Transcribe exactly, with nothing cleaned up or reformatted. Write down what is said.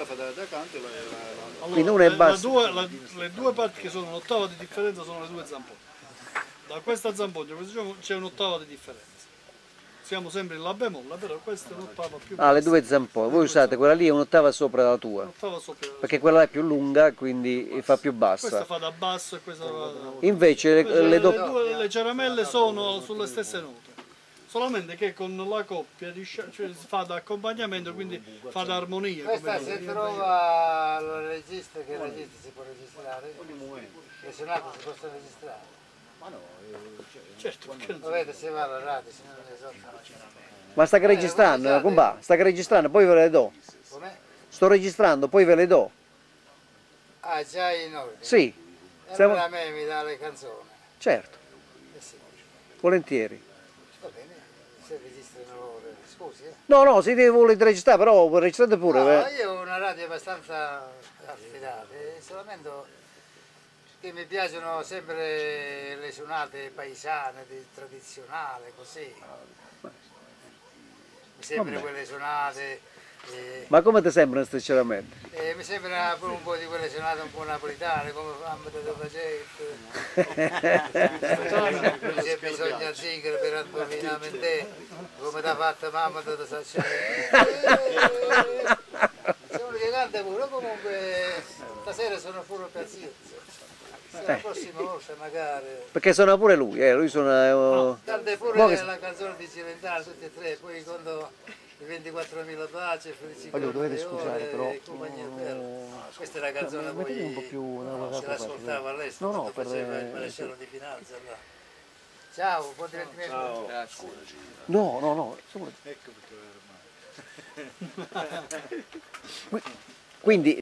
la patata accanto e la, la, la... Allora, una la, la due, la, le due parti che sono un'ottava di differenza sono le due zampoglie. Da questa zampoglia c'è un'ottava di differenza. Siamo sempre in la bemolla, però questa è un'ottava più... Ah, le due zampoglie. Voi usate quella lì, è un'ottava sopra la tua. Un'ottava sopra la tua. Perché quella là è più lunga, quindi bassa. Fa più bassa. Questa fa da basso e questa fa da... Invece, Invece le, le, do... le due le ciaramelle sono sulle stesse note. Solamente che con la coppia di, cioè, fa da accompagnamento, quindi fa da armonia. Questa come se trova il regista, che il regista si può registrare, e se no si possa registrare. Ma no, cioè, certo, dovete se va alla radio, se non ne so. Ma sta che registrando, eh, compà, sta che registrando, poi ve le do. Come? Sto registrando, poi ve le do. Ah, già in ordine? Sì. E Siamo... allora a me mi dà le canzoni. Certo. Eh sì. Volentieri. Va bene. Se registrano, scusi eh? No, no, se volete registrare, però registrate pure. No, eh. Io ho una radio abbastanza affidata, solamente che mi piacciono sempre le suonate paesane, tradizionali, così. Mi sembrano quelle suonate... Eh, Ma come ti sembrano queste ciaramelle? Eh, mi sembra pure un po' di quelle suonate un po' napolitane, come ambito da facetto. Se bisogna zingare per andovinare te, come ti ha fatto mamma da sacerdotessa. Sono che canta pure, comunque stasera sono pure pazienza. Se la prossima volta magari... Perché suona pure lui, eh, lui suona... Oh. Canta pure la canzone di Cilentano, tutti e tre, poi quando... ventiquattromila pace, felicità. Allora, dovete scusare, però. Questa è la canzone poi se l'ascoltava all'estero, quando faceva il maresciallo di finanza. Ciao, buon divertimento. Scusaci. No, no, no. Ecco perché ormai. Quindi